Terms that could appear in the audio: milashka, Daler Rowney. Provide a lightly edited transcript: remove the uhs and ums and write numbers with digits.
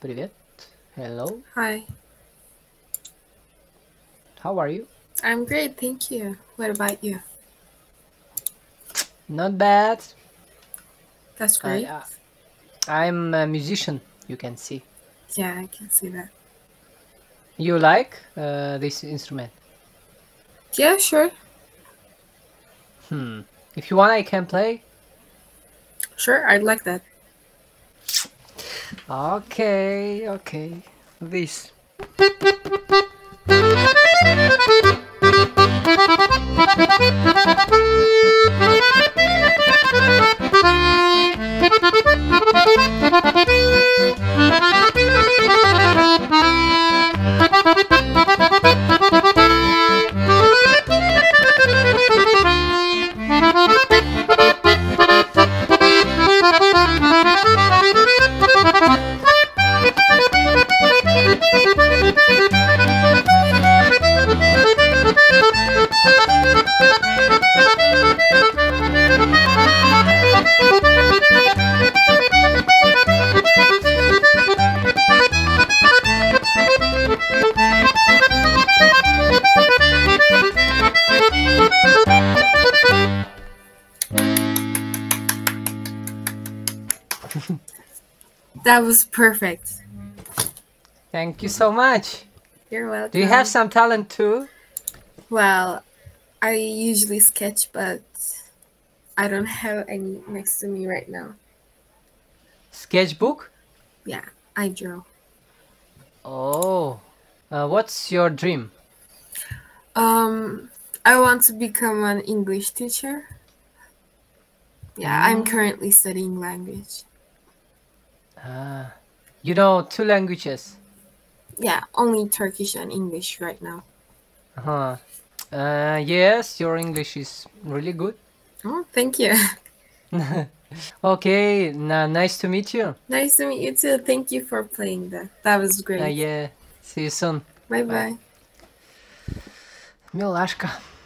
Привет. Hello. Hi. How are you? I'm great, thank you. What about you? Not bad. That's great. I'm a musician, you can see. Yeah, I can see that. You like this instrument? Yeah, sure. If you want, I can play. Sure, I'd like that. Okay, okay. This. That was perfect. Thank you so much. You're welcome. Do you have some talent too? Well, I usually sketch, but I don't have any next to me right now. Sketchbook? Yeah, I draw. Oh, what's your dream? I want to become an English teacher. Yeah, I'm currently studying language. Ah, you know 2 languages? Yeah, only Turkish and English right now. Yes, your English is really good. Oh, thank you. Okay, nice to meet you. Nice to meet you too. Thank you for playing that. That was great. Yeah, see you soon. Bye-bye. Milashka.